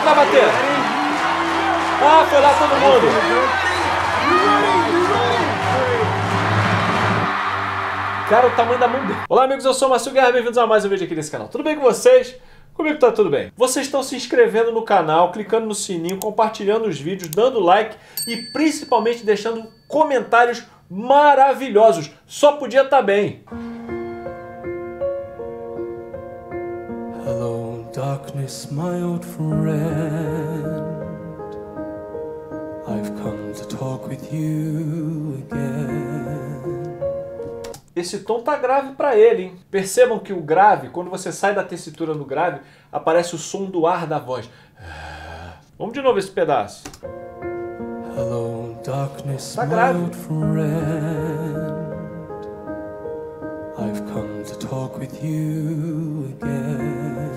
que vai bater. Ah, foi lá todo mundo. Cara, o tamanho da mão dele. Olá, amigos, eu sou o Marcio Guerra, bem-vindos a mais um vídeo aqui nesse canal. Tudo bem com vocês? Comigo tá tudo bem. Vocês estão se inscrevendo no canal, clicando no sininho, compartilhando os vídeos, dando like e principalmente deixando comentários maravilhosos. Só podia estar bem. Hello, darkness, my old friend. I've come to talk with you again. Esse tom tá grave para ele, hein? Percebam que o grave, quando você sai da tessitura no grave, aparece o som do ar da voz. Vamos de novo esse pedaço. Hello, darkness, tá grave. My old friend. I've come to talk with you again.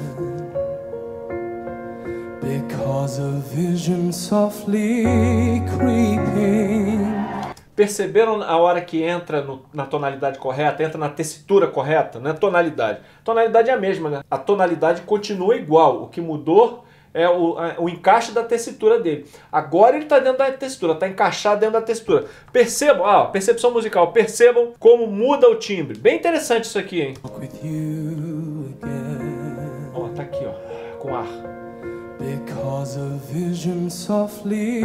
Because a vision softly creeping. Perceberam a hora que entra na tonalidade correta, entra na tessitura correta, né? Tonalidade. Tonalidade é a mesma, né? A tonalidade continua igual. O que mudou é o encaixe da tessitura dele. Agora ele está dentro da tessitura, está encaixado dentro da tessitura. Percebam, percepção musical, percebam como muda o timbre. Bem interessante isso aqui, hein? Ó, tá aqui, ó, com ar. Because a vision softly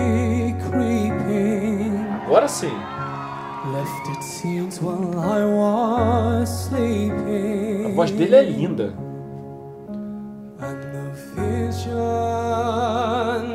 creeping. Agora sim. Left its scenes while I was sleeping. A voz dele é linda. And the vision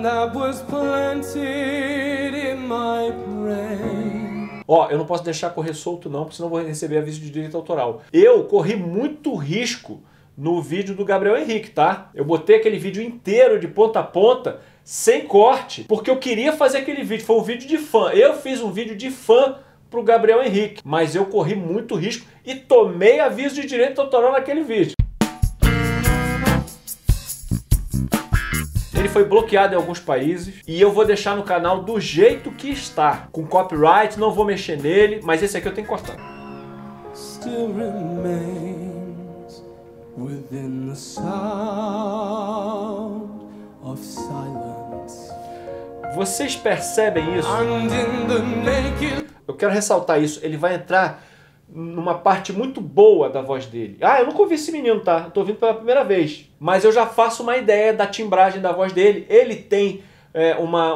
that was planted in my brain. Ó, eu não posso deixar correr solto não, porque senão eu vou receber aviso de direito autoral. Eu corri muito risco no vídeo do Gabriel Henrique, tá? Eu botei aquele vídeo inteiro de ponta a ponta, sem corte, porque eu queria fazer aquele vídeo, foi um vídeo de fã. Eu fiz um vídeo de fã pro Gabriel Henrique, mas eu corri muito risco e tomei aviso de direito autoral naquele vídeo. Ele foi bloqueado em alguns países e eu vou deixar no canal do jeito que está, com copyright, não vou mexer nele, mas esse aqui eu tenho que cortar. Still remains within the sound of silence. Vocês percebem isso? Eu quero ressaltar isso. Ele vai entrar numa parte muito boa da voz dele. Ah, eu nunca ouvi esse menino, tá? Eu tô ouvindo pela primeira vez. Mas eu já faço uma ideia da timbragem da voz dele. Ele tem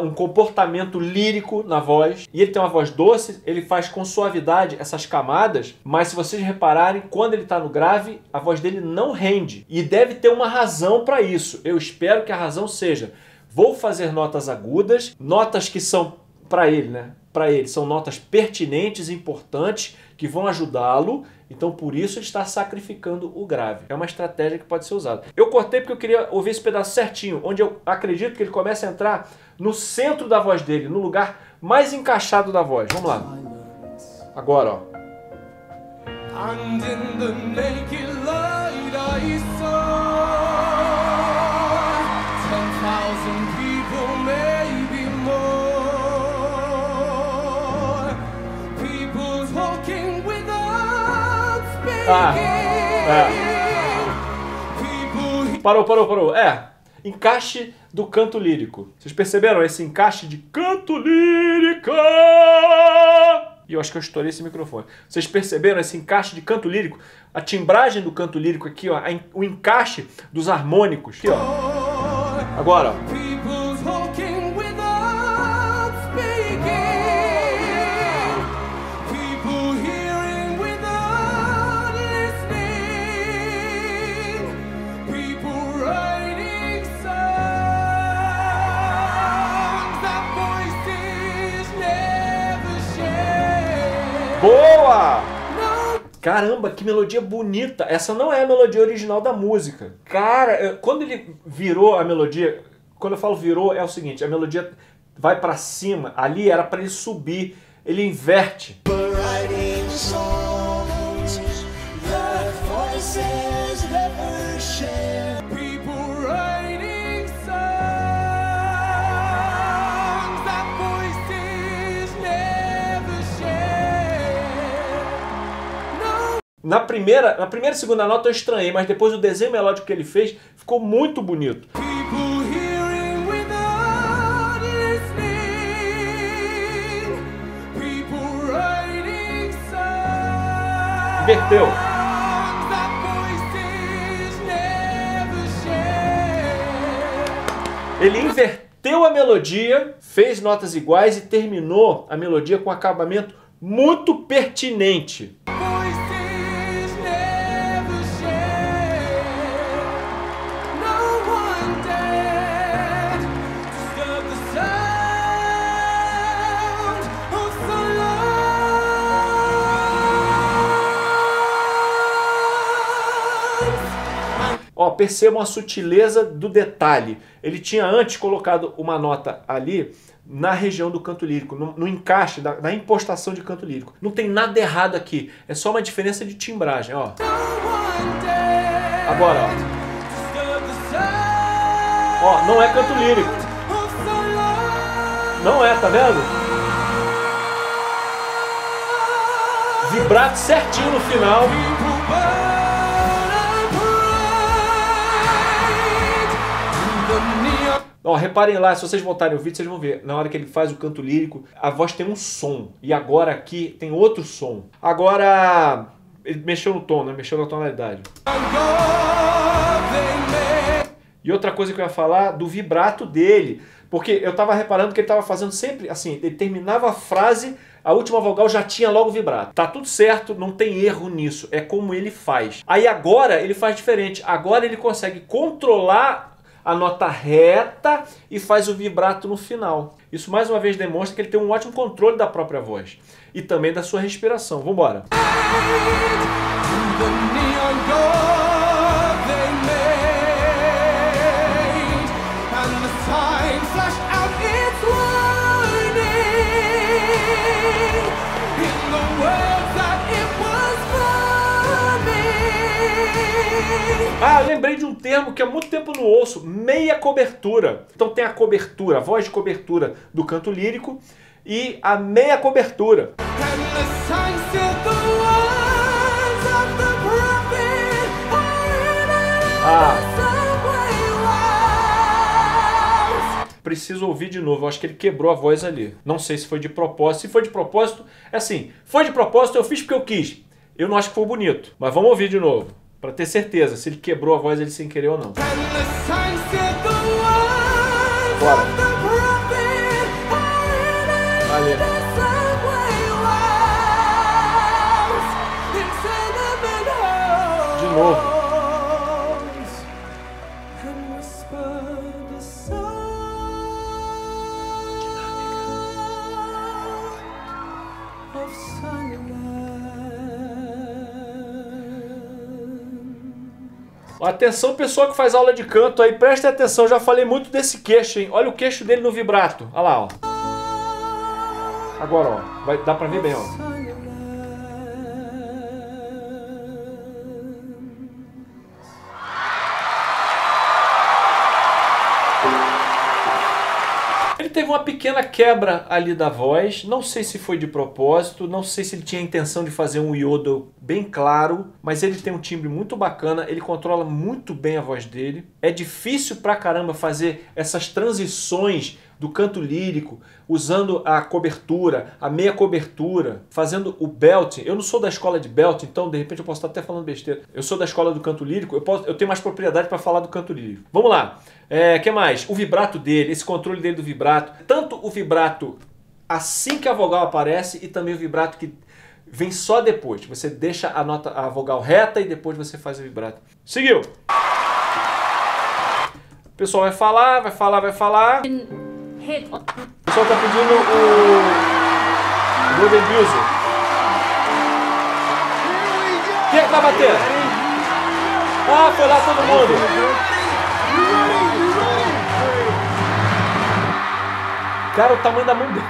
um comportamento lírico na voz. E ele tem uma voz doce. Ele faz com suavidade essas camadas. Mas se vocês repararem, quando ele tá no grave, a voz dele não rende. E deve ter uma razão para isso. Eu espero que a razão seja... Vou fazer notas agudas, notas que são para ele, né? Para ele, são notas pertinentes, importantes, que vão ajudá-lo. Então, por isso, ele está sacrificando o grave. É uma estratégia que pode ser usada. Eu cortei porque eu queria ouvir esse pedaço certinho, onde eu acredito que ele começa a entrar no centro da voz dele, no lugar mais encaixado da voz. Vamos lá. Agora, ó. And in the naked light I saw. Parou. Encaixe do canto lírico. Vocês perceberam esse encaixe de canto lírico? E eu acho que eu estourei esse microfone. Vocês perceberam esse encaixe de canto lírico? A timbragem do canto lírico aqui, ó. O encaixe dos harmônicos. Aqui, ó. Agora, ó. Boa! Caramba, que melodia bonita! Essa não é a melodia original da música. Cara, quando ele virou a melodia... Quando eu falo virou, é o seguinte. A melodia vai pra cima. Ali era pra ele subir. Ele inverte. Na primeira e segunda nota eu estranhei, mas depois o desenho melódico que ele fez ficou muito bonito. People hearing inverteu. Ele inverteu a melodia, fez notas iguais e terminou a melodia com um acabamento muito pertinente. Ó, percebam a sutileza do detalhe. Ele tinha antes colocado uma nota ali na região do canto lírico, no encaixe, na impostação de canto lírico. Não tem nada errado aqui, é só uma diferença de timbragem, ó. Agora, ó. Ó, não é canto lírico. Não é, tá vendo? Vibrato certinho no final. Ó, reparem lá, se vocês voltarem o vídeo, vocês vão ver. Na hora que ele faz o canto lírico, a voz tem um som. E agora aqui tem outro som. Agora, ele mexeu no tom, né? Mexeu na tonalidade. E outra coisa que eu ia falar do vibrato dele. Porque eu tava reparando que ele tava fazendo sempre assim, ele terminava a frase, a última vogal já tinha logo vibrato. Tá tudo certo, não tem erro nisso. É como ele faz. Aí agora ele faz diferente. Agora ele consegue controlar a nota reta e faz o vibrato no final. Isso mais uma vez demonstra que ele tem um ótimo controle da própria voz e também da sua respiração. Vamos embora. Ah, lembrei de um termo que há muito tempo não ouço, meia cobertura. Então tem a cobertura, a voz de cobertura do canto lírico e a meia cobertura. Ah. Preciso ouvir de novo, eu acho que ele quebrou a voz ali. Não sei se foi de propósito, se foi de propósito, é assim, foi de propósito, eu fiz porque eu quis. Eu não acho que foi bonito, mas vamos ouvir de novo. Pra ter certeza se ele quebrou a voz ele sem querer ou não. Bora. Valeu. De novo. Atenção pessoal que faz aula de canto aí, presta atenção, já falei muito desse queixo, hein? Olha o queixo dele no vibrato, olha lá, ó. Agora, ó, vai, dá pra ver bem, ó. Ele teve uma pequena quebra ali da voz, não sei se foi de propósito, não sei se ele tinha a intenção de fazer um yodel bem claro, mas ele tem um timbre muito bacana, ele controla muito bem a voz dele. É difícil pra caramba fazer essas transições do canto lírico, usando a cobertura, a meia cobertura, fazendo o belting. Eu não sou da escola de belting, então de repente eu posso estar até falando besteira. Eu sou da escola do canto lírico, eu tenho mais propriedade para falar do canto lírico. Vamos lá, que mais? O vibrato dele, esse controle dele do vibrato. Tanto o vibrato assim que a vogal aparece e também o vibrato que vem só depois. Você deixa a nota, a vogal reta e depois você faz o vibrato. Seguiu! O pessoal vai falar, vai falar, vai falar. O pessoal tá pedindo o Golden Music. Quem é que vai bater? Ah, foi lá todo mundo. Cara, o tamanho da mão dele.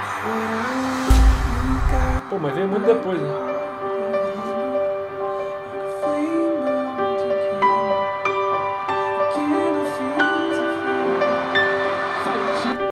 Pô, mas veio muito depois, né?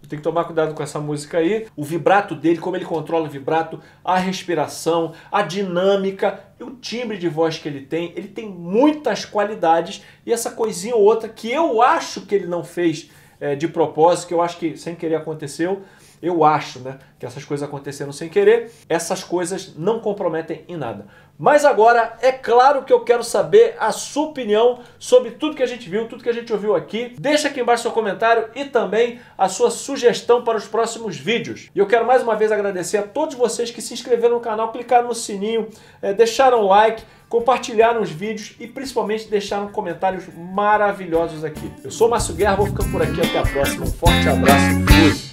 Tem que tomar cuidado com essa música aí. O vibrato dele, como ele controla o vibrato, a respiração, a dinâmica, o timbre de voz que ele tem muitas qualidades e essa coisinha ou outra que eu acho que ele não fez de propósito, que eu acho que sem querer aconteceu, Eu acho, né, que essas coisas aconteceram sem querer, essas coisas não comprometem em nada. Mas agora, é claro que eu quero saber a sua opinião sobre tudo que a gente viu, tudo que a gente ouviu aqui. Deixa aqui embaixo seu comentário e também a sua sugestão para os próximos vídeos. E eu quero mais uma vez agradecer a todos vocês que se inscreveram no canal, clicaram no sininho, deixaram o like, compartilharam os vídeos e principalmente deixaram comentários maravilhosos aqui. Eu sou o Marcio Guerra, vou ficando por aqui, até a próxima. Um forte abraço, fui!